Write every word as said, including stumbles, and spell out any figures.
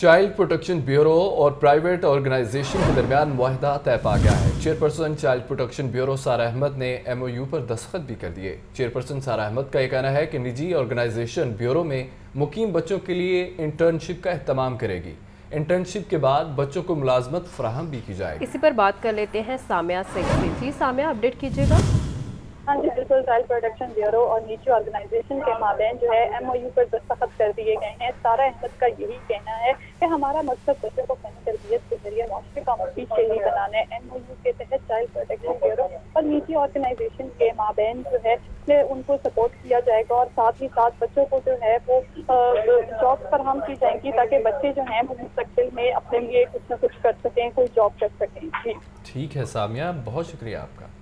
Child protection bureau और private organisation के दरमियान मुआहदा तय पा गया है। चेयरपर्सन चाइल्ड प्रोटेक्शन ब्यूरो सारा अहमद ने एमओयू पर दस्तखत भी कर दिए। चेयरपर्सन सारा अहमद का यह कहना है कि निजी ऑर्गेनाइजेशन ब्यूरो में मुकीम बच्चों के लिए इंटर्नशिप का एहतमाम करेगी। इंटर्नशिप के बाद बच्चों को मुलाजमत फराहम भी की जाएगी। इसी पर बात कर लेते हैं सामिया से। जी सामिया, अपडेट कीजिएगा। हाँ जी बिल्कुल, चाइल्ड प्रोटेक्शन ब्यूरो और निजी ऑर्गेनाइजेशन के माबेन जो है एमओयू पर दस्तखत कर दिए गए हैं। सारा अहमद का यही कहना है कि हमारा मकसद बच्चों को फनी तरबियत के जरिए माशरे का मुफीद शहरी बनाना है। एमओयू के तहत चाइल्ड प्रोटेक्शन ब्यूरो और निजी ऑर्गेनाइजेशन के माबेन जो है उनको सपोर्ट किया जाएगा और साथ ही साथ बच्चों को जो है वो जॉब फराहम की जाएंगी ताकि बच्चे जो हैं वो मुस्तकबिल में अपने लिए कुछ ना कुछ कर सकें, कोई जॉब कर सकें। ठीक है सामिया, बहुत शुक्रिया आपका।